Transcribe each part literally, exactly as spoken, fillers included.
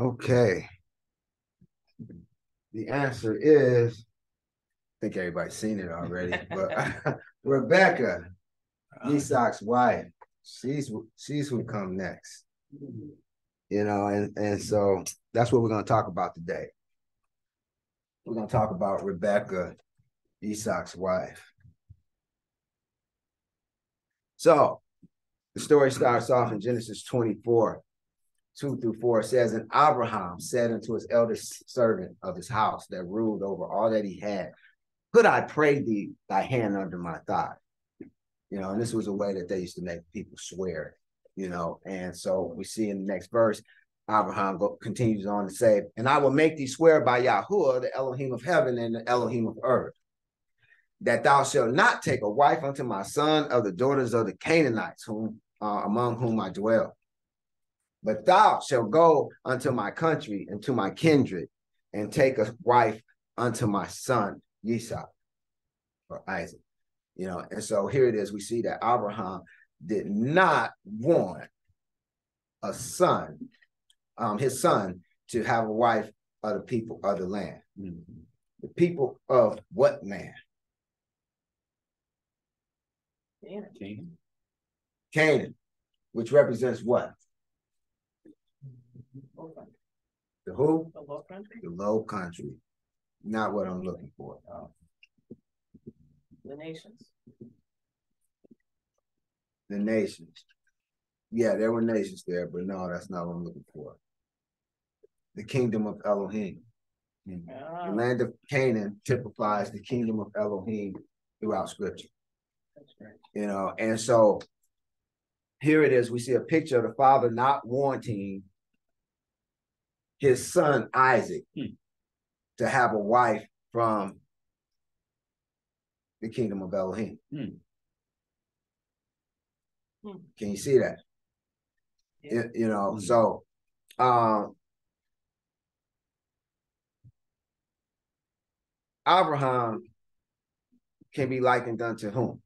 Okay. The answer is, I think everybody's seen it already, but Rebekah, Esau's wife, she's she's who come next. You know, and, and so that's what we're going to talk about today. We're going to talk about Rebekah, Esau's wife. So the story starts off in Genesis twenty-four, two through four. It says, and Abraham said unto his eldest servant of his house that ruled over all that he had, could I pray thee thy hand under my thigh? You know, and this was a way that they used to make people swear, you know. And so we see in the next verse, Abraham go, continues on to say, and I will make thee swear by Yahuwah, the Elohim of heaven and the Elohim of earth, that thou shalt not take a wife unto my son of the daughters of the Canaanites, whom uh, among whom I dwell. But thou shalt go unto my country and to my kindred, and take a wife unto my son, Esau, or Isaac. You know, and so here it is. We see that Abraham did not want a son, um, his son, to have a wife of the people of the land. Mm-hmm. The people of what land? Canaan. Canaan, which represents what? The who? The low country. The low country. Not what I'm looking for. No. The nations. The nations. Yeah, there were nations there, but no, that's not what I'm looking for. The kingdom of Elohim. Ah. The land of Canaan typifies the kingdom of Elohim throughout Scripture. That's right. You know, and so here it is. We see a picture of the father not wanting his son Isaac hmm. to have a wife from the kingdom of Elohim. Hmm. Hmm. Can you see that? Yeah. It, you know, hmm. so um, Abraham can be likened unto whom?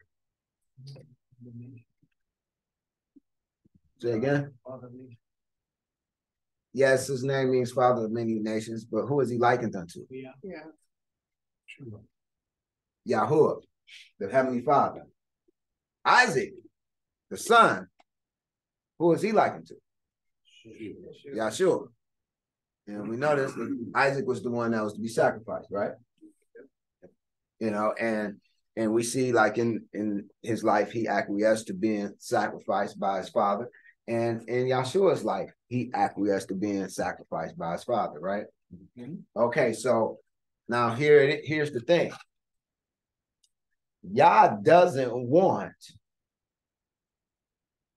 Say again. Yes, his name means father of many nations, but who is he likened unto? Yeah. Yeah. Sure. Yahuwah, the heavenly father. Isaac, the son, who is he likened to? Sure. Yahshua. And we know this, Isaac was the one that was to be sacrificed, right? You know, and and we see like in, in his life, he acquiesced to being sacrificed by his father. And in Yahshua's life, he acquiesced to being sacrificed by his father, right? Mm-hmm. Okay, so now here it, here's the thing. Yah doesn't want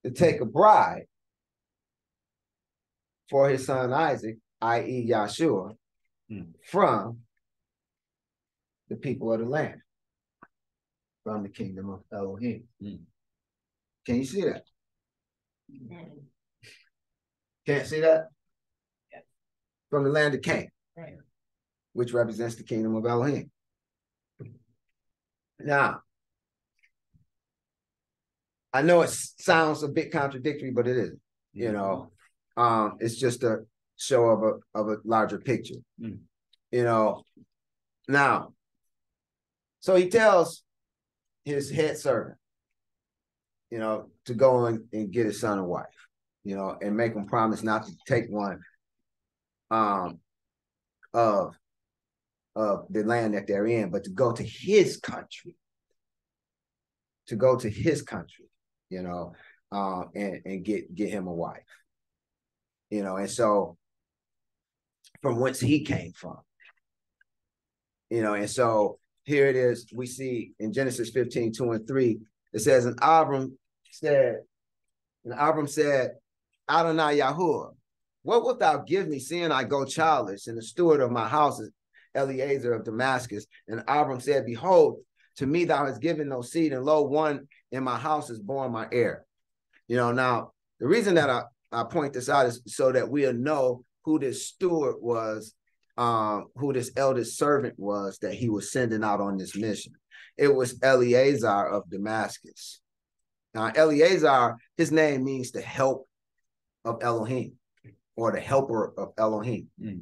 to take a bride for his son Isaac, that is. Yahshua, mm-hmm. from the people of the land, from the kingdom of Elohim. Mm-hmm. Can you see that? Mm-hmm. Can't see that? Yeah. From the land of Canaan, right, which represents the kingdom of Elohim. Now, I know it sounds a bit contradictory, but it isn't. Mm-hmm. You know, um, it's just a show of a of a larger picture. Mm-hmm. You know, now, so he tells his head servant, you know, to go in and get his son a wife, you know, and make him promise not to take one um, of, of the land that they're in, but to go to his country, to go to his country, you know, um, and, and get, get him a wife, you know, and so from whence he came from, you know, and so here it is, we see in Genesis fifteen, two and three, it says, and Abram said, and Abram said, Adonai Yahuwah, what wilt thou give me, seeing I go childless? And the steward of my house is Eliezer of Damascus. And Abram said, behold, to me thou hast given no seed, and lo, one in my house is born my heir. You know, now, the reason that I, I point this out is so that we'll know who this steward was, um, who this eldest servant was that he was sending out on this mission. It was Eliezer of Damascus. Now, Eliezer, his name means the help of Elohim. or the helper of Elohim. Mm.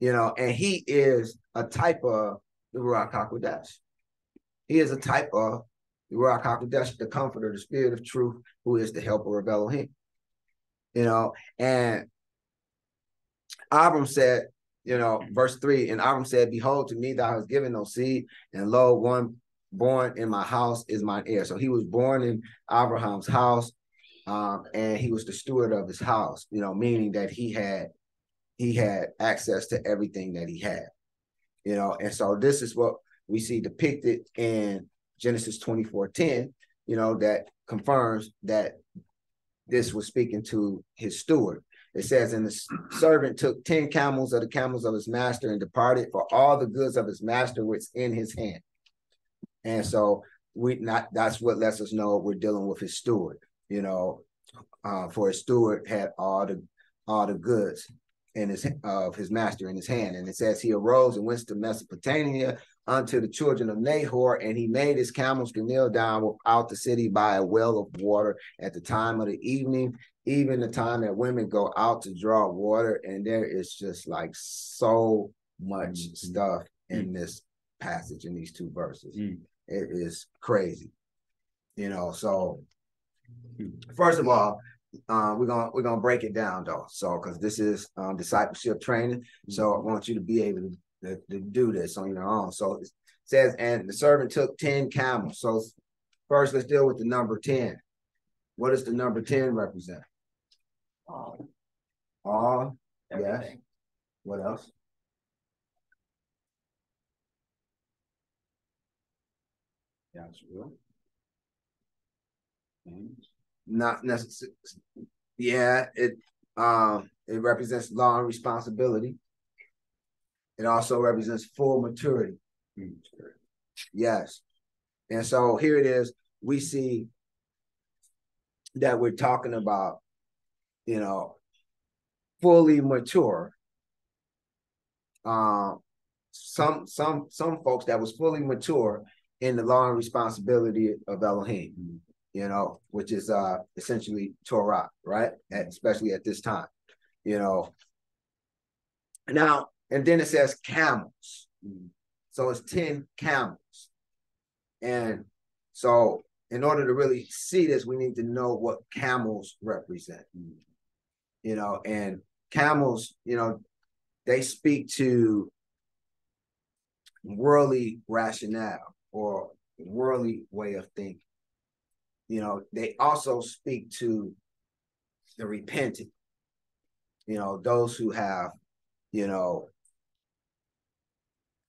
You know, and he is a type of the Ruach HaKodesh. He is a type of the Ruach HaKodesh, the comforter, the spirit of truth, who is the helper of Elohim. You know, and Abram said, you know, verse three, and Abram said, behold, to me thou hast given no seed, and lo, one born in my house is mine heir. So he was born in Abraham's house, um, and he was the steward of his house, you know, meaning that he had he had access to everything that he had, you know. And so this is what we see depicted in Genesis twenty-four ten, you know, that confirms that this was speaking to his steward. It says, and the servant took ten camels of the camels of his master and departed, for all the goods of his master which in his hand. And so we not that's what lets us know we're dealing with his steward, you know, uh, for his steward had all the all the goods in his of his master in his hand. And it says he arose and went to Mesopotamia unto the children of Nahor, and he made his camels to kneel down without the city by a well of water at the time of the evening, even the time that women go out to draw water. And there is just like so much mm-hmm. stuff in mm-hmm. this passage, in these two verses. Mm-hmm. It is crazy, you know. So first of all, uh, we're gonna we're gonna break it down though. So because this is um, discipleship training, mm-hmm. so I want you to be able to, to, to do this on your own. So it says, and the servant took ten camels. So first, let's deal with the number ten. What does the number ten represent? All, all, everything. Yes. What else? Yahshua. Not necessarily. Yeah, it um it represents law and responsibility. It also represents full maturity. maturity. Yes, and so here it is. We see that we're talking about, you know, fully mature. Um, uh, some some some folks that was fully mature in the law and responsibility of Elohim, mm-hmm. you know, which is uh, essentially Torah, right? And especially at this time, you know. Now, and then it says camels. Mm-hmm. So it's ten camels. And so in order to really see this, we need to know what camels represent, mm-hmm. you know, and camels, you know, they speak to worldly rationale or worldly way of thinking. You know, they also speak to the repentant, you know, those who have, you know,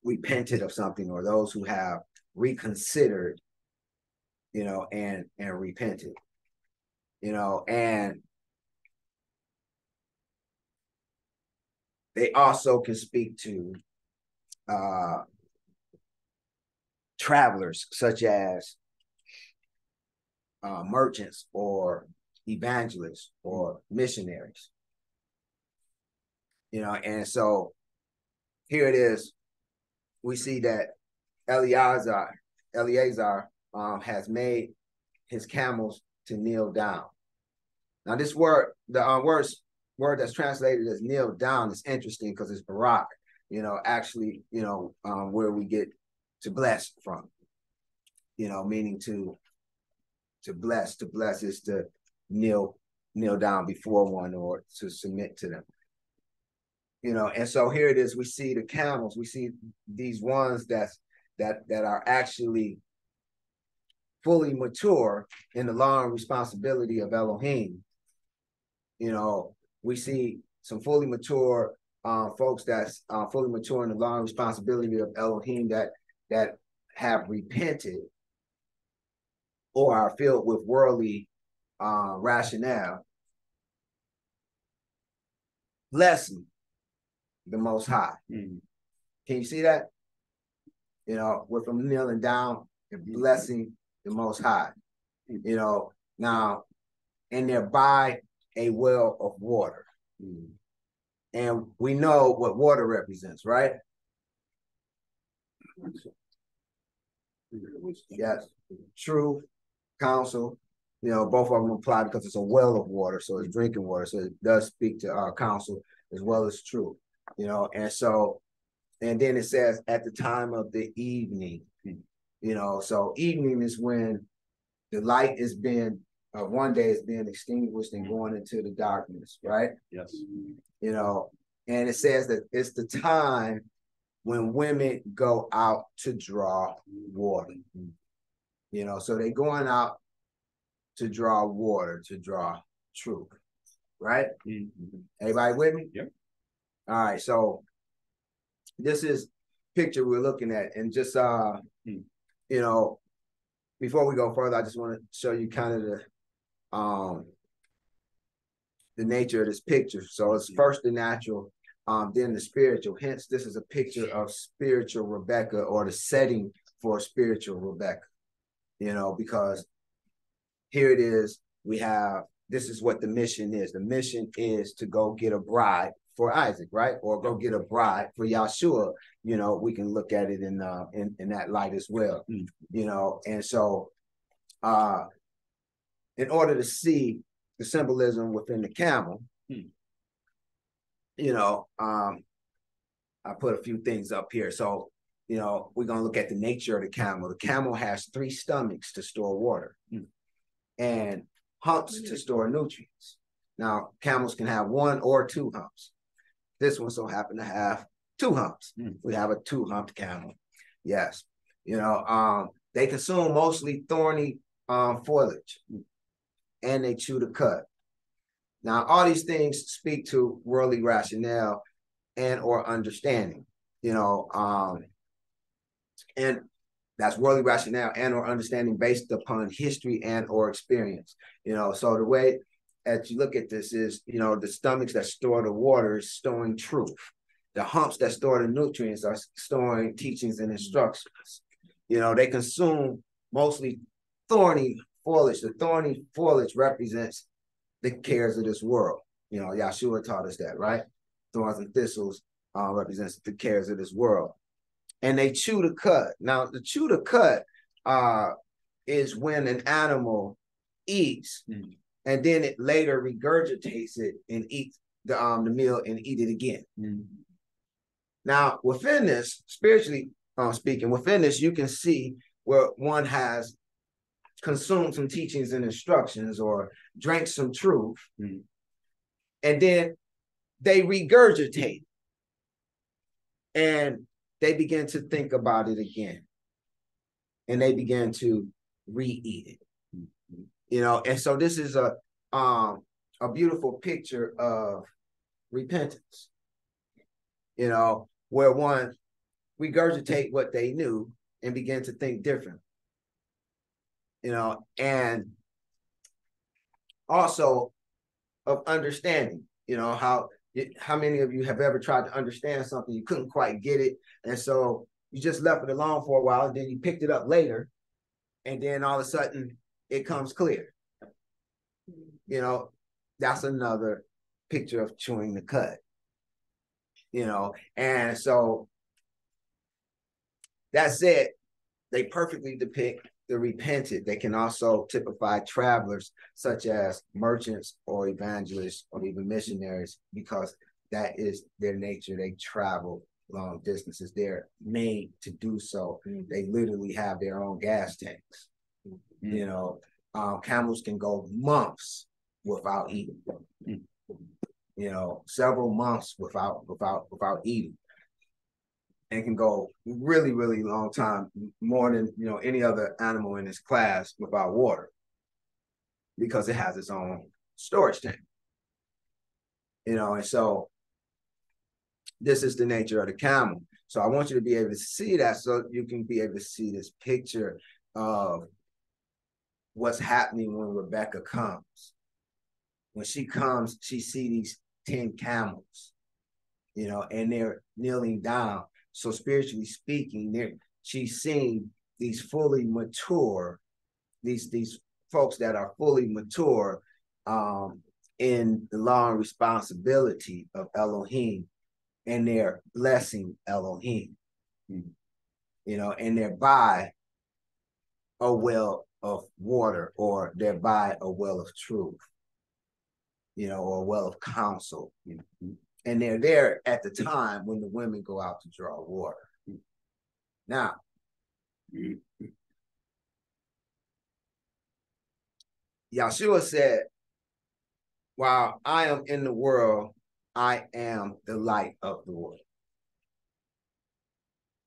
repented of something, or those who have reconsidered, you know, and and repented, you know. And they also can speak to uh travelers, such as uh, merchants or evangelists or missionaries, you know. And so here it is. We see that Eliezer, Eliezer um, has made his camels to kneel down. Now, this word, the uh, word, word that's translated as kneel down, is interesting because it's Barak, you know, actually, you know, um, where we get to bless from, you know, meaning to to bless. To bless is to kneel kneel down before one, or to submit to them, you know. And so here it is. We see the camels. We see these ones that's that that are actually fully mature in the law and responsibility of Elohim. You know, we see some fully mature uh, folks that's uh, fully mature in the law and responsibility of Elohim that. that have repented or are filled with worldly uh, rationale, blessing the Most High. Mm-hmm. Can you see that? You know, we're from kneeling down and blessing the Most High. Mm-hmm. You know, now, and they're by a well of water. Mm-hmm. And we know what water represents, right? Yes, true counsel, you know, both of them apply because it's a well of water, so it's drinking water. So it does speak to uh, counsel as well as truth, you know. And so, and then it says at the time of the evening, you know. So evening is when the light is being, uh, one day is being extinguished and going into the darkness, right? Yes. You know, and it says that it's the time when women go out to draw water. You know, so they're going out to draw water, to draw truth, right? Mm-hmm. Everybody with me? Yep. All right, so this is picture we're looking at. And just, uh, mm. you know, before we go further, I just want to show you kind of the, um, the nature of this picture. So it's first the natural, um, then the spiritual. Hence, this is a picture of spiritual Rebekah, or the setting for spiritual Rebekah. You know, because here it is, we have, this is what the mission is. The mission is to go get a bride for Isaac, right? Or go get a bride for Yahshua. You know, we can look at it in uh, in, in that light as well, mm. you know. And so uh, in order to see the symbolism within the camel, mm. you know, um, I put a few things up here. So, you know, we're going to look at the nature of the camel. The camel has three stomachs to store water mm. and humps to store nutrients. Now, camels can have one or two humps. This one so happened to have two humps. Mm. We have a two-humped camel. Yes. You know, um, they consume mostly thorny um, foliage mm. and they chew the cud. Now, all these things speak to worldly rationale and or understanding, you know, um, and that's worldly rationale and or understanding based upon history and or experience, you know. So the way that you look at this is, you know, the stomachs that store the water is storing truth. The humps that store the nutrients are storing teachings and instructions. You know, they consume mostly thorny foliage. The thorny foliage represents the cares of this world. You know, Yahshua taught us that, right? Thorns and thistles uh, represents the cares of this world. And they chew the cud. Now, the chew the cud uh, is when an animal eats, mm. and then it later regurgitates it and eats the um the meal and eat it again. Mm. Now, within this, spiritually um, speaking, within this, you can see where one has consumed some teachings and instructions or drank some truth, mm. and then they regurgitate and they begin to think about it again, and they begin to re-eat it, mm-hmm. you know. And so this is a um, a beautiful picture of repentance, you know, where one regurgitate what they knew and begin to think different, you know, and also of understanding, you know, how. How many of you have ever tried to understand something? You couldn't quite get it. And so you just left it alone for a while. And then you picked it up later. And then all of a sudden it comes clear. You know, that's another picture of chewing the cud. You know, and so that said, they perfectly depict the repented. They can also typify travelers such as merchants or evangelists or even missionaries, because that is their nature. They travel long distances. They're made to do so. Mm-hmm. They literally have their own gas tanks. Mm-hmm. You know, um, camels can go months without eating. Mm-hmm. You know, several months without without without eating. And can go really, really long time, more than, you know, any other animal in this class without water, because it has its own storage tank. You know, and so this is the nature of the camel. So I want you to be able to see that, so you can be able to see this picture of what's happening when Rebekah comes. When she comes, she sees these ten camels, you know, and they're kneeling down. So spiritually speaking, there she's seeing these fully mature, these these folks that are fully mature um, in the law and responsibility of Elohim, and they're blessing Elohim, mm-hmm. you know, and they're by a well of water, or thereby a well of truth, you know, or a well of counsel. You know? And they're there at the time when the women go out to draw water. Now, Yahshua said, while I am in the world, I am the light of the world.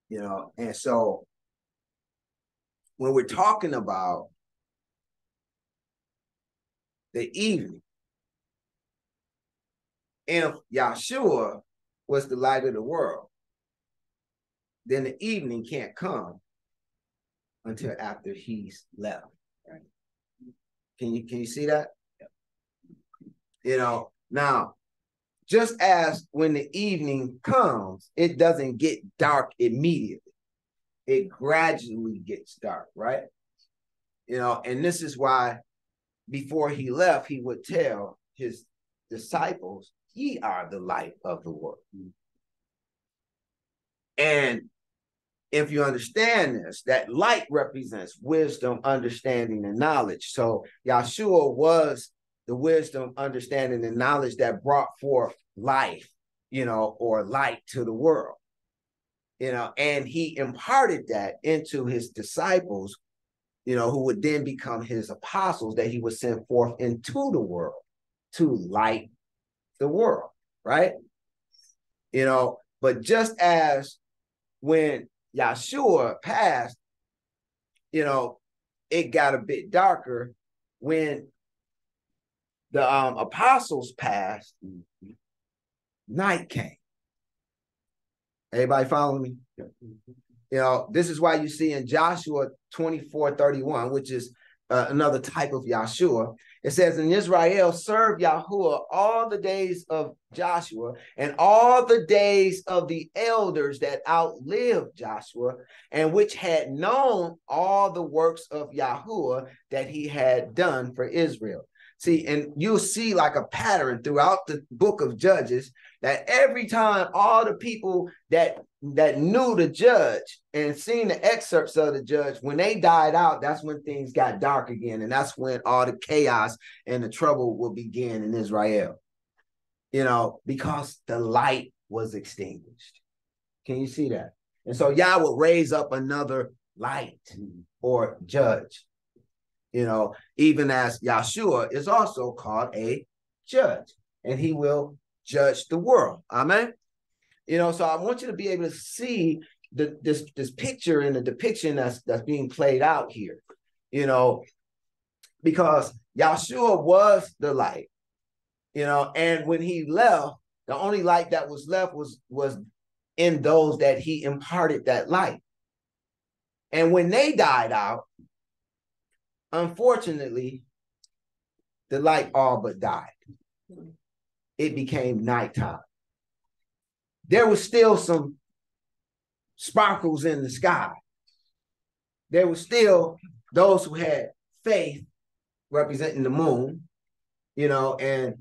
You know, and so when we're talking about the evening, if Yahshua was the light of the world, then the evening can't come until after he's left. Right? Can you can you see that? You know, now, just as when the evening comes, it doesn't get dark immediately. It gradually gets dark, right? You know, and this is why before he left, he would tell his disciples, ye are the light of the world. And if you understand this, that light represents wisdom, understanding, and knowledge. So Yahshua was the wisdom, understanding, and knowledge that brought forth life, you know, or light to the world, you know, and he imparted that into his disciples, you know, who would then become his apostles that he would send forth into the world to light the world, right? You know, but just as when Yahshua passed, you know, it got a bit darker when the um, apostles passed, mm-hmm. Night came. Everybody following me? Yeah. You know, this is why you see in Joshua twenty-four thirty-one, which is uh, another type of Yahshua. It says, in Israel, serve Yahuwah all the days of Joshua and all the days of the elders that outlived Joshua and which had known all the works of Yahuwah that he had done for Israel. See, and you'll see like a pattern throughout the book of Judges that every time all the people that that knew the judge and seen the excerpts of the judge, when they died out, that's when things got dark again. And that's when all the chaos and the trouble will begin in Israel, you know, because the light was extinguished. Can you see that? And so Yah will raise up another light or judge. You know, even as Yahshua is also called a judge, and he will judge the world. Amen. You know, so I want you to be able to see the, this this picture and the depiction that's that's being played out here. You know, because Yahshua was the light. You know, and when he left, the only light that was left was was in those that he imparted that light. And when they died out, unfortunately, the light all but died. It became nighttime. There was still some sparkles in the sky. There were still those who had faith representing the moon, you know, and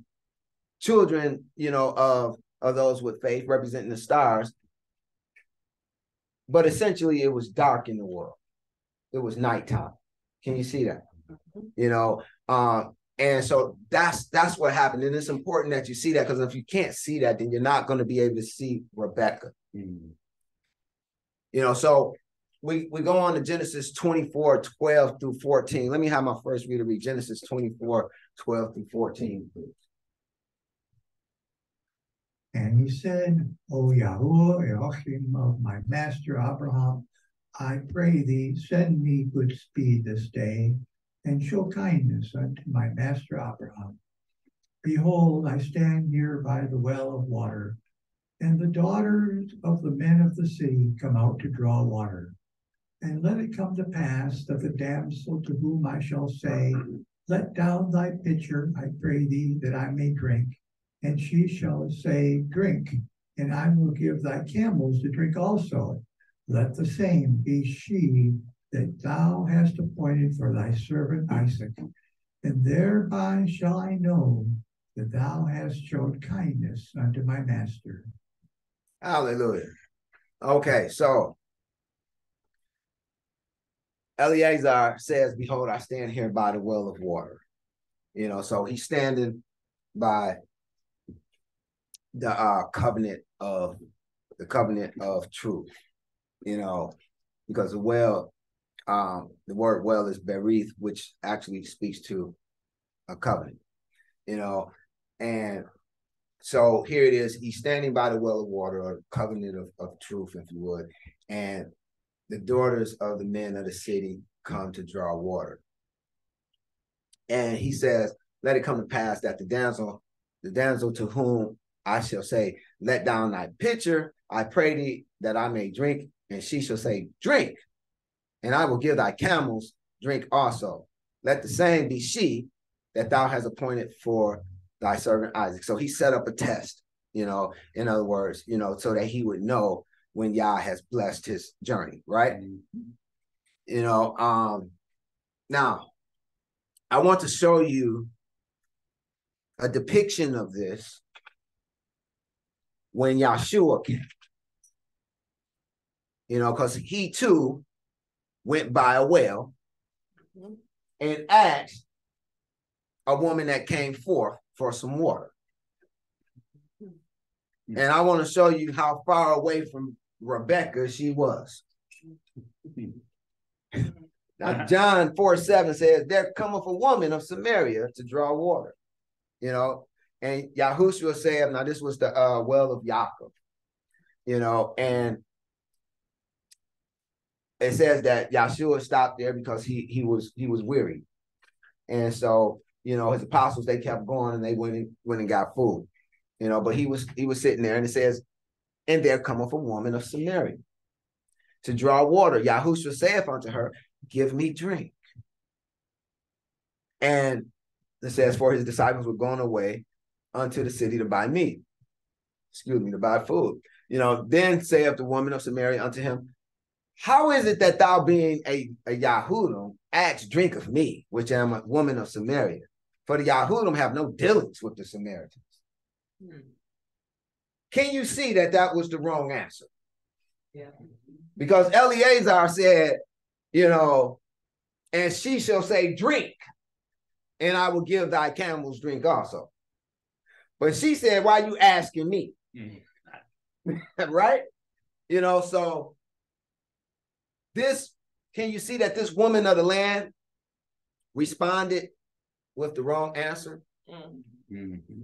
children, you know, of, of those with faith representing the stars. But essentially, it was dark in the world. It was nighttime. Can you see that? You know, uh, and so that's that's what happened. And it's important that you see that, because if you can't see that, then you're not going to be able to see Rebekah. Mm-hmm. You know, so we, we go on to Genesis twenty-four, twelve through fourteen. Let me have my first reader read Genesis twenty-four, twelve through fourteen. And he said, O Yahuwah, Elohim of my master Abraham, I pray thee, send me good speed this day, and show kindness unto my master Abraham. Behold, I stand near by the well of water, and the daughters of the men of the city come out to draw water. And let it come to pass that the damsel to whom I shall say, let down thy pitcher, I pray thee, that I may drink. And she shall say, drink, and I will give thy camels to drink also. Let the same be she that thou hast appointed for thy servant Isaac, and thereby shall I know that thou hast showed kindness unto my master. Hallelujah. Okay, so Eliezer says, behold, I stand here by the well of water. You know, so he's standing by the uh, covenant of the covenant of truth, you know, because the well, um, the word well is berith, which actually speaks to a covenant, you know. And so here it is. He's standing by the well of water, or covenant of, of truth, if you would. And the daughters of the men of the city come to draw water. And he says, let it come to pass that the damsel, the damsel to whom I shall say, let down thy pitcher, I pray thee that I may drink. And she shall say, drink, and I will give thy camels drink also. Let the same be she that thou hast appointed for thy servant Isaac. So he set up a test, you know, in other words, you know, so that he would know when Yah has blessed his journey, right? Mm-hmm. You know, um, now, I want to show you a depiction of this when Yahshua came. You know, because he too went by a well and asked a woman that came forth for some water. And I want to show you how far away from Rebekah she was. Now, John four seven says, there cometh a woman of Samaria to draw water. You know, and Yahushua said, now this was the uh, well of Yaakov. You know, and it says that Yahshua stopped there because he he was he was weary. And so, you know, his apostles, they kept going and they went and went and got food. You know, but he was he was sitting there, and it says, and there cometh a woman of Samaria to draw water. Yahushua saith unto her, give me drink. And it says, for his disciples were going away unto the city to buy meat. Excuse me, to buy food. You know, then saith the woman of Samaria unto him, how is it that thou, being a, a Yahudim, ask drink of me, which am a woman of Samaria? For the Yahudim have no dealings with the Samaritans. Hmm. Can you see that that was the wrong answer? Yeah. Because Eliezer said, you know, and she shall say, drink, and I will give thy camels drink also. But she said, why are you asking me? Mm-hmm. Right? You know, so this, can you see that this woman of the land responded with the wrong answer? Mm-hmm.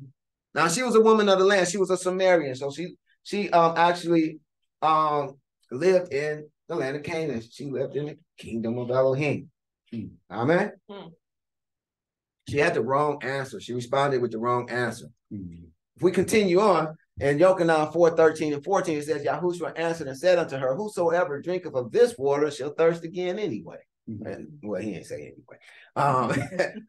Now, she was a woman of the land. She was a Samaritan. So she she um actually um lived in the land of Canaan. She lived in the kingdom of Elohim. Mm-hmm. Amen? Mm-hmm. She had the wrong answer. She responded with the wrong answer. Mm-hmm. If we continue on, in Yokanown four, thirteen and fourteen, it says, Yahushua answered and said unto her, whosoever drinketh of this water shall thirst again anyway. Mm-hmm. And, well, he ain't saying anyway. Um,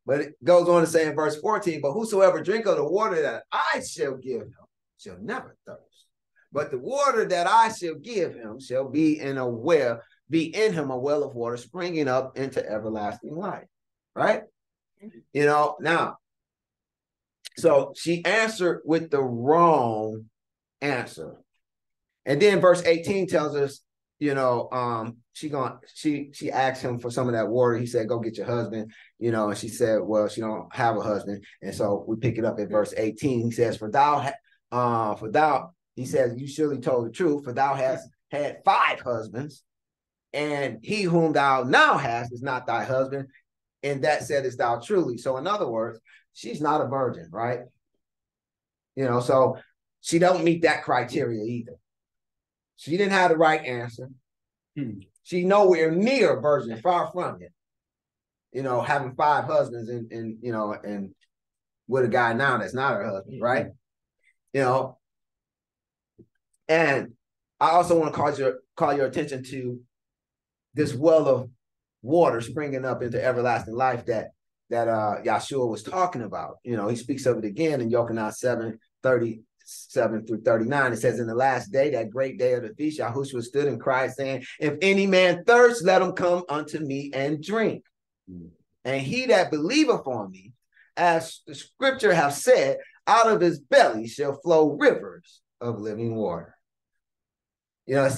but it goes on to say in verse fourteen, but whosoever drinketh of the water that I shall give him shall never thirst. But the water that I shall give him shall be in a well, be in him a well of water springing up into everlasting life. Right? Mm-hmm. You know, now, so she answered with the wrong answer. And then verse eighteen tells us, you know, um, she gone, she she asked him for some of that water. He said, go get your husband, you know, and she said, well, she don't have a husband. And so we pick it up at verse eighteen. He says, for thou, uh, for thou, he says, you surely told the truth, for thou hast had five husbands, and he whom thou now hast is not thy husband, and that saidest thou truly. So in other words, she's not a virgin, right? You know, so she don't meet that criteria either. She didn't have the right answer. Hmm. She nowhere near a virgin, far from it. You know, having five husbands and, and you know, and with a guy now that's not her husband, right? You know, and I also want to call your, call your attention to this well of water springing up into everlasting life that that uh, Yahshua was talking about. You know, he speaks of it again in Yokanown seven, thirty-seven through thirty-nine. It says, in the last day, that great day of the feast, Yahushua stood and cried, saying, if any man thirst, let him come unto me and drink. Mm-hmm. And he that believeth on me, as the scripture have said, out of his belly shall flow rivers of living water. You know,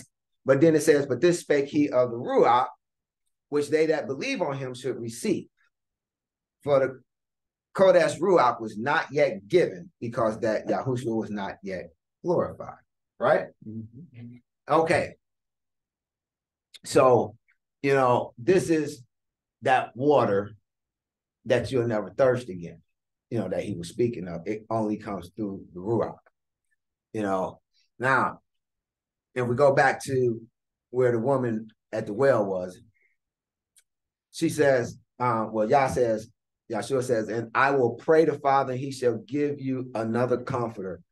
but then it says, but this spake he of the Ruach which they that believe on him should receive. For the Kodesh Ruach was not yet given, because that Yahushua was not yet glorified, right? Mm-hmm. Okay. So, you know, this is that water that you'll never thirst again, you know, that he was speaking of. It only comes through the Ruach, you know. Now, if we go back to where the woman at the well was, she says, um, well, Yah says, Yahshua says, and I will pray to Father, and he shall give you another comforter.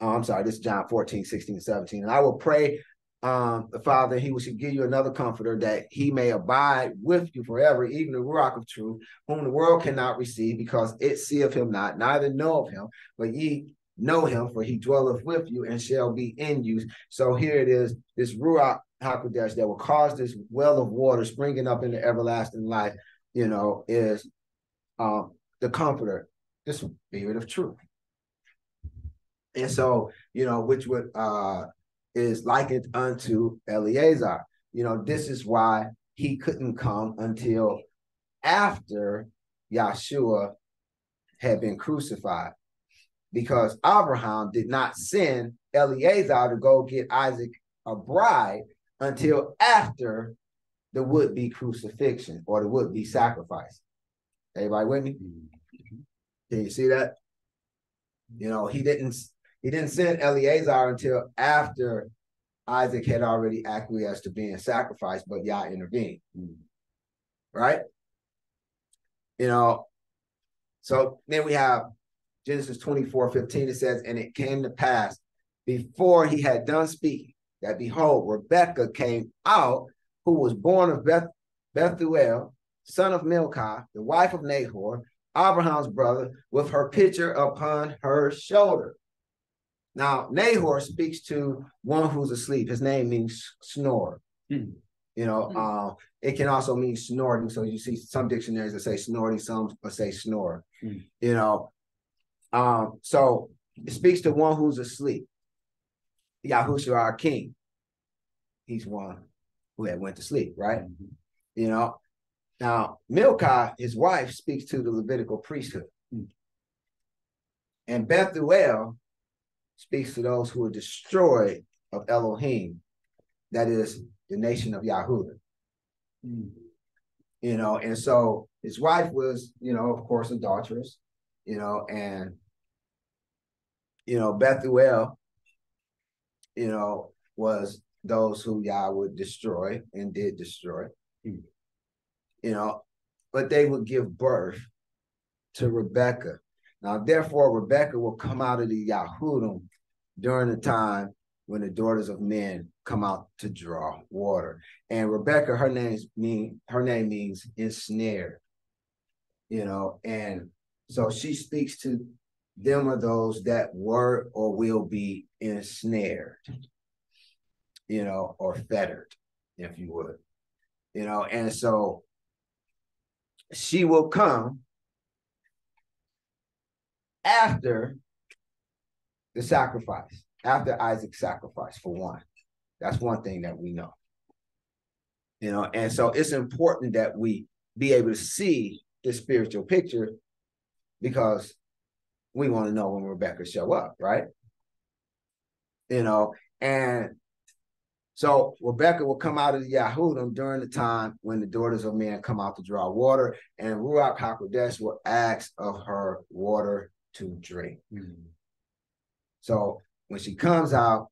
Oh, I'm sorry, this is John fourteen, sixteen, seventeen. And I will pray um, the Father, and he shall give you another comforter, that he may abide with you forever, even the Ruach of truth, whom the world cannot receive, because it seeth him not, neither know of him, but ye know him, for he dwelleth with you and shall be in you. So here it is, this Ruach HaKodesh that will cause this well of water springing up into everlasting life, you know, is um, the comforter, this spirit of truth. And so, you know, which would uh, is likened unto Eliezer. You know, this is why he couldn't come until after Yahshua had been crucified, because Abraham did not send Eliezer to go get Isaac a bride until after the would-be crucifixion or the would-be sacrifice. Everybody with me? Can you see that? You know, he didn't he didn't send Eliezer until after Isaac had already acquiesced to being sacrificed, but Yah intervened. Right? You know, so then we have Genesis twenty-four, fifteen, it says, and it came to pass before he had done speaking, that behold, Rebekah came out, who was born of Beth Bethuel, son of Milcah, the wife of Nahor, Abraham's brother, with her pitcher upon her shoulder. Now, Nahor speaks to one who's asleep. His name means snore. Mm-hmm. You know, mm-hmm. uh, it can also mean snorting. So you see some dictionaries that say snorting, some that say snore. Mm-hmm. You know, um, so it speaks to one who's asleep. Yahushua, our king, he's one who had went to sleep, right? Mm-hmm. You know, now Milcah, his wife, speaks to the Levitical priesthood. Mm-hmm. And Bethuel speaks to those who are destroyed of Elohim, that is the nation of Yahudim. Mm-hmm. You know, and so his wife was, you know, of course, adulterous, you know, and, you know, Bethuel, you know, was those who Yah would destroy and did destroy, mm-hmm. you know, but they would give birth to Rebekah. Now, therefore, Rebekah will come out of the Yahudim during the time when the daughters of men come out to draw water. And Rebekah, her name mean her name means ensnared, you know, and so she speaks to them are those that were or will be ensnared, you know, or fettered, if you would, you know. And so she will come after the sacrifice, after Isaac's sacrifice, for one. That's one thing that we know, you know. And so it's important that we be able to see the spiritual picture, because we want to know when Rebekah show up, right? You know, and so Rebekah will come out of the Yahudim during the time when the daughters of men come out to draw water, and Ruach HaKodesh will ask of her water to drink. Mm-hmm. So when she comes out,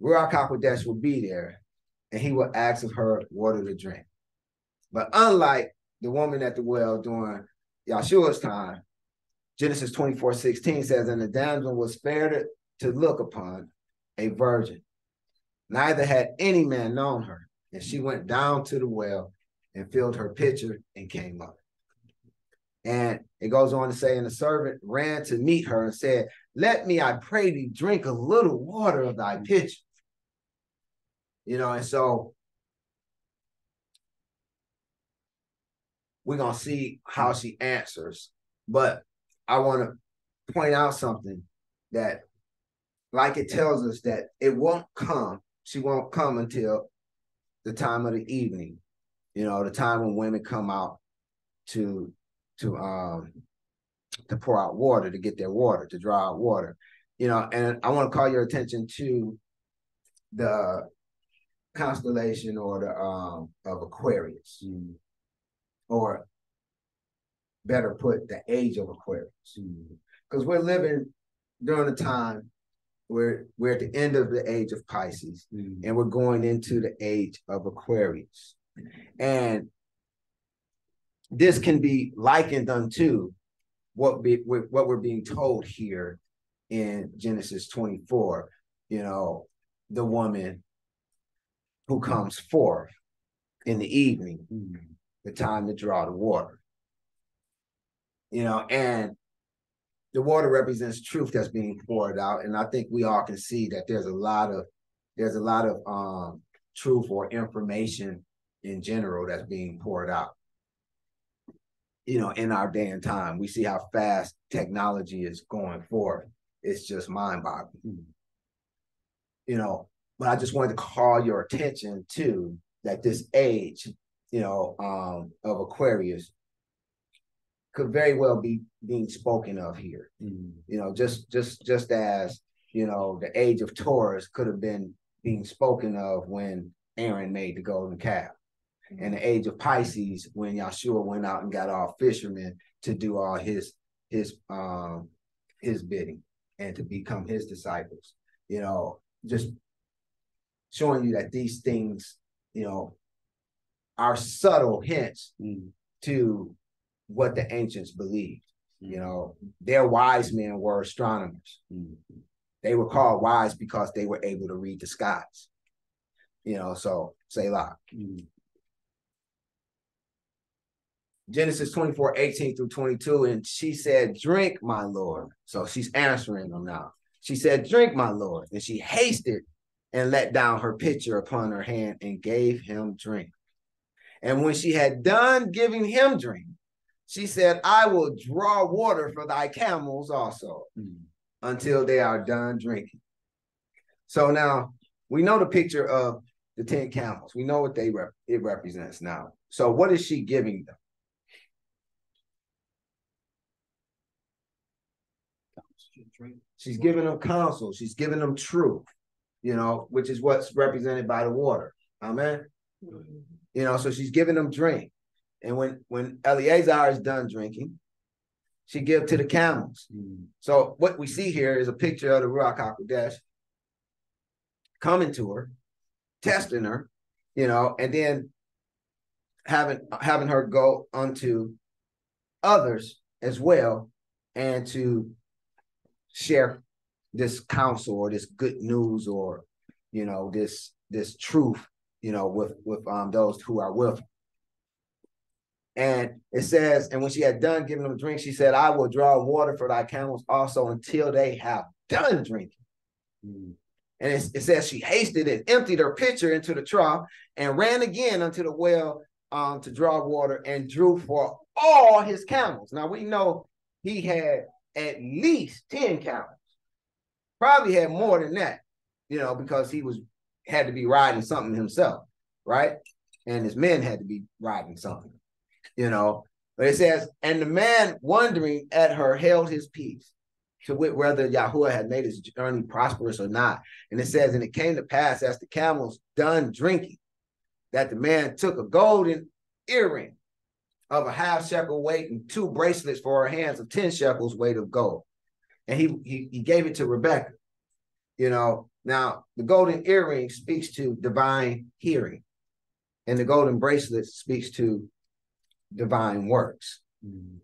Ruach HaKodesh will be there, and he will ask of her water to drink. But unlike the woman at the well during Yahshua's time, Genesis twenty-four, sixteen says, and the damsel was spared to look upon, a virgin. Neither had any man known her. And she went down to the well and filled her pitcher and came up. And it goes on to say, and the servant ran to meet her and said, let me, I pray thee, drink a little water of thy pitcher. You know, and so we're going to see how she answers. But I want to point out something that, like it tells us that it won't come, she won't come until the time of the evening. You know, the time when women come out to to um to pour out water, to get their water, to draw out water. You know, and I want to call your attention to the constellation or the um of Aquarius, mm. or better put, the age of Aquarius, because mm. we're living during a time where we're at the end of the age of Pisces, mm. and we're going into the age of Aquarius, and this can be likened unto what be what we're being told here in Genesis twenty-four. You know, the woman who comes forth in the evening, mm-hmm. the time to draw the water. You know, and the water represents truth that's being poured out. And I think we all can see that there's a lot of, there's a lot of um, truth or information in general that's being poured out. You know, in our day and time, we see how fast technology is going forth. It's just mind-boggling. Mm-hmm. You know, but I just wanted to call your attention to that this age, you know, um, of Aquarius could very well be being spoken of here. Mm. You know, just just just as, you know, the age of Taurus could have been being spoken of when Aaron made the golden calf. Mm. And the age of Pisces when Yahshua went out and got all fishermen to do all his his um his bidding and to become his disciples. You know, just showing you that these things, you know, are subtle hints mm. to what the ancients believed. Mm. You know, their wise men were astronomers. Mm. They were called wise because they were able to read the skies. You know, so say lot. Mm. Genesis twenty-four, eighteen through twenty-two, and she said, "Drink, my Lord." So she's answering them now. She said, "Drink, my Lord." And she hasted and let down her pitcher upon her hand and gave him drink. And when she had done giving him drink, she said, "I will draw water for thy camels also mm. until they are done drinking." So now we know the picture of the ten camels. We know what they rep it represents now. So what is she giving them? She's giving them counsel. She's giving them truth. You know, which is what's represented by the water. Amen. Mm-hmm. You know, so she's giving them drink. And when, when Eliezer is done drinking, she gives to the camels. Mm-hmm. So what we see here is a picture of the Ruach HaKodesh coming to her, testing her, you know, and then having, having her go unto others as well and to share this counsel or this good news or, you know, this this truth, you know, with with um those who are with her. And it says, and when she had done giving them a drink, she said, "I will draw water for thy camels also until they have done drinking." Mm. And it, it says she hasted and emptied her pitcher into the trough and ran again unto the well um to draw water and drew for all his camels. Now we know he had at least ten camels. Probably had more than that, you know, because he was had to be riding something himself, right? And his men had to be riding something, you know. But it says, and the man wondering at her held his peace, to wit whether Yahuwah had made his journey prosperous or not. And it says, and it came to pass as the camels done drinking, that the man took a golden earring of a half shekel weight and two bracelets for her hands of ten shekels weight of gold. And he, he he gave it to Rebekah, you know. Now, the golden earring speaks to divine hearing, and the golden bracelet speaks to divine works. Mm-hmm.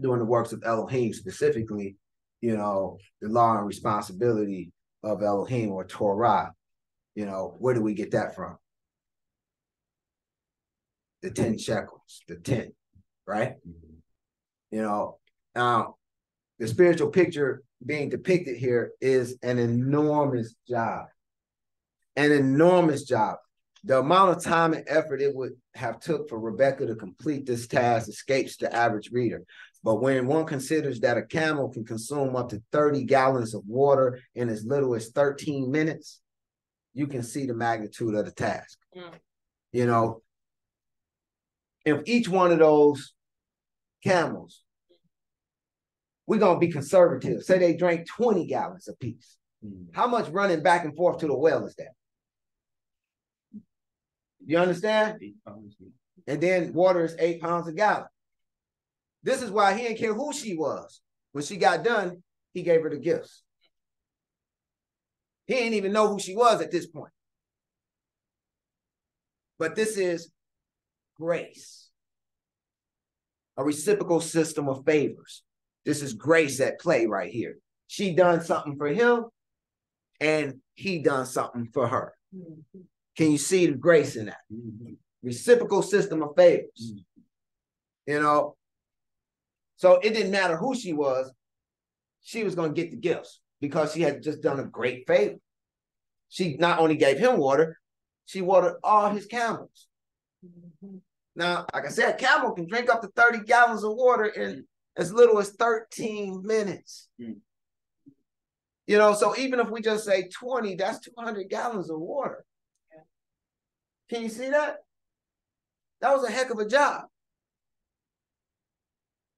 Doing the works of Elohim specifically, you know, the law and responsibility of Elohim or Torah. You know, where do we get that from? The ten shekels, the ten, right? Mm-hmm. You know, now, the spiritual picture being depicted here is an enormous job, an enormous job. The amount of time and effort it would have took for Rebekah to complete this task escapes the average reader. But when one considers that a camel can consume up to thirty gallons of water in as little as thirteen minutes, you can see the magnitude of the task. Mm. You know, if each one of those camels, we're going to be conservative. Say they drank twenty gallons apiece. Mm-hmm. How much running back and forth to the well is that? You understand? And then water is eight pounds a gallon. This is why he didn't care who she was. When she got done, he gave her the gifts. He didn't even know who she was at this point. But this is grace, a reciprocal system of favors. This is grace at play right here. She done something for him, and he done something for her. Can you see the grace in that? Mm-hmm. Reciprocal system of favors. Mm-hmm. You know, so it didn't matter who she was. She was going to get the gifts because she had just done a great favor. She not only gave him water, she watered all his camels. Mm-hmm. Now, like I said, a camel can drink up to thirty gallons of water in as little as thirteen minutes. Mm-hmm. You know, so even if we just say twenty, that's two hundred gallons of water. Yeah. Can you see that? That was a heck of a job.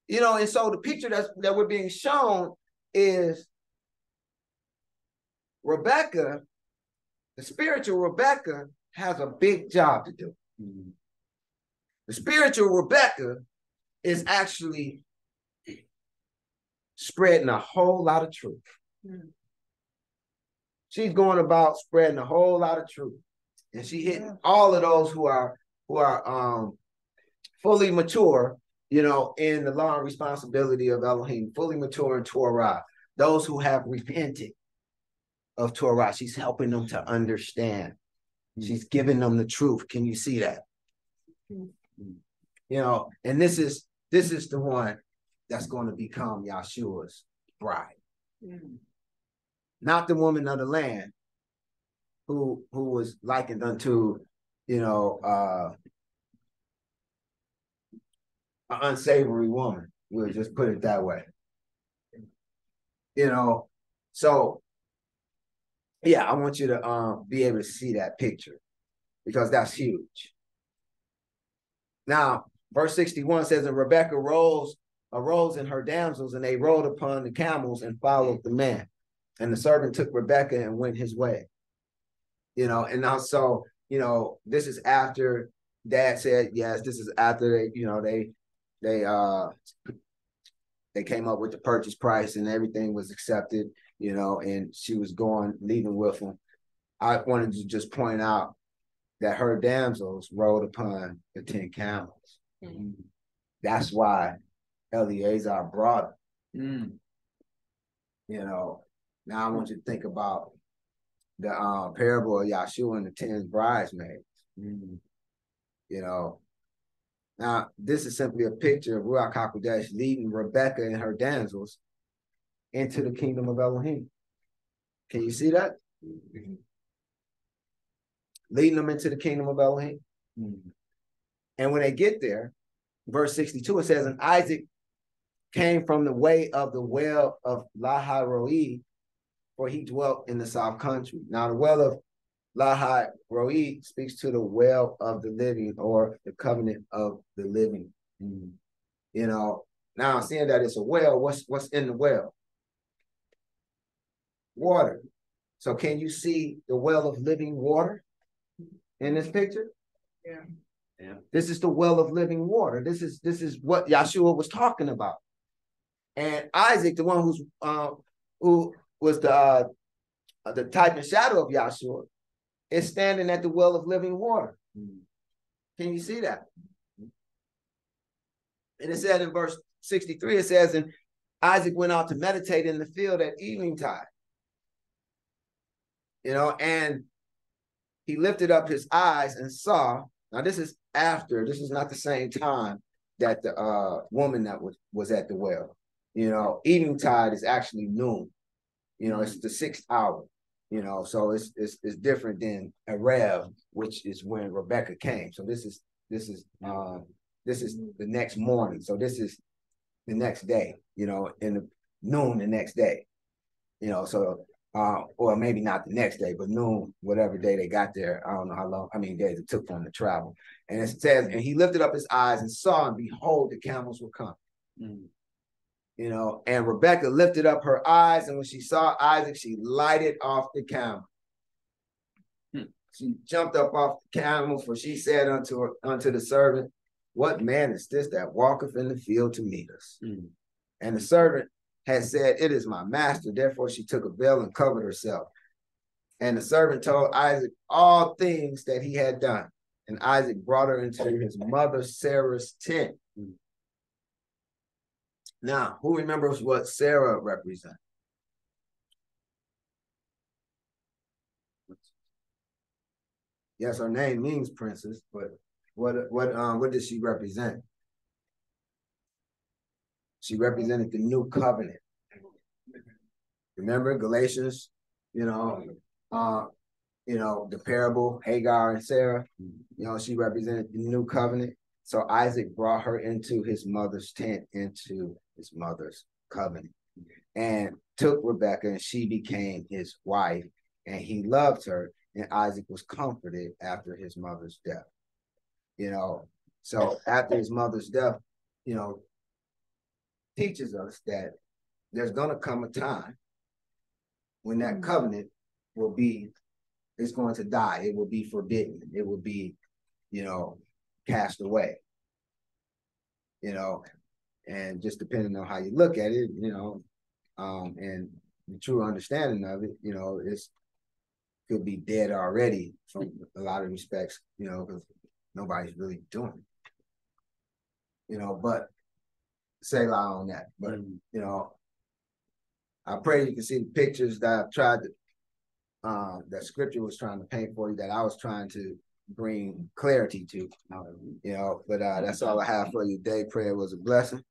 You know, and so the picture that's, that we're being shown is Rebekah, the spiritual Rebekah, has a big job to do. Mm-hmm. The spiritual Rebekah is actually spreading a whole lot of truth. Mm-hmm. She's going about spreading a whole lot of truth, and she hit yeah. all of those who are who are um, fully mature, you know, in the law and responsibility of Elohim, fully mature in Torah. Those who have repented of Torah, she's helping them to understand. Mm-hmm. She's giving them the truth. Can you see that? Mm-hmm. You know, and this is this is the one that's going to become Yahshua's bride. Mm-hmm. Not the woman of the land who who was likened unto, you know, uh, an unsavory woman. We'll just put it that way. You know, so, yeah, I want you to um, be able to see that picture because that's huge. Now, verse sixty-one says, and Rebekah rose, arose and her damsels, and they rode upon the camels and followed the man. And the servant took Rebekah and went his way. You know, and also, you know, this is after Dad said, yes, this is after they, you know, they, they, uh, they came up with the purchase price and everything was accepted, you know, and she was going, leaving with him. I wanted to just point out that her damsels rode upon the ten camels. Mm-hmm. That's why Eliezer brought him. Mm. You know, now I want you to think about the uh, parable of Yahshua and the ten bridesmaids. Mm. You know, now this is simply a picture of Ruach HaKodesh leading Rebekah and her damsels into the kingdom of Elohim. Can you see that? Mm-hmm. Leading them into the kingdom of Elohim. Mm-hmm. And when they get there, verse sixty-two, it says, and Isaac came from the way of the well of Lahai-Roi, for he dwelt in the south country. Now the well of Lahai-Roi speaks to the well of the living, or the covenant of the living. Mm-hmm. You know, now seeing that it's a well, what's, what's in the well? Water. So can you see the well of living water in this picture? Yeah. Yeah. This is the well of living water. This is, this is what Yahshua was talking about. And Isaac, the one who's uh, who was the uh, the type and shadow of Yahshua, is standing at the well of living water. Mm-hmm. Can you see that? And it said in verse sixty-three, it says, and Isaac went out to meditate in the field at evening time. You know, and he lifted up his eyes and saw. Now this is after, this is not the same time that the uh, woman that was, was at the well. You know, evening tide is actually noon. You know, it's the sixth hour. You know, so it's it's, it's different than Erev, which is when Rebekah came. So this is this is uh, this is the next morning. So this is the next day. You know, in the noon the next day. You know, so Uh, or maybe not the next day, but noon, whatever day they got there. I don't know how long, I mean, days it took for him to travel. And it says, and he lifted up his eyes and saw, and behold, the camels were coming. Mm. You know, and Rebekah lifted up her eyes, and when she saw Isaac, she lighted off the camel. Hmm. She jumped up off the camel, for she said unto her, unto the servant, what man is this that walketh in the field to meet us? Mm. And the servant had said, it is my master. Therefore she took a veil and covered herself. And the servant told Isaac all things that he had done. And Isaac brought her into his mother Sarah's tent. Mm. Now, who remembers what Sarah represents? Yes, her name means princess, but what what um what does she represent? She represented the new covenant. Remember Galatians, you know, uh, you know, the parable, Hagar and Sarah, you know, she represented the new covenant. So Isaac brought her into his mother's tent, into his mother's covenant, and took Rebekah, and she became his wife, and he loved her, and Isaac was comforted after his mother's death. You know, so after his mother's death, you know, teaches us that there's going to come a time when that covenant will be, it's going to die. It will be forbidden. It will be, you know, cast away. You know, and just depending on how you look at it, you know, um, and the true understanding of it, you know, it's could be dead already from a lot of respects, you know, because nobody's really doing it. You know, but say lie on that. But, you know, I pray you can see the pictures that I've tried to, um, that scripture was trying to paint for you, that I was trying to bring clarity to, you know, but uh, that's all I have for you today. Prayer was a blessing.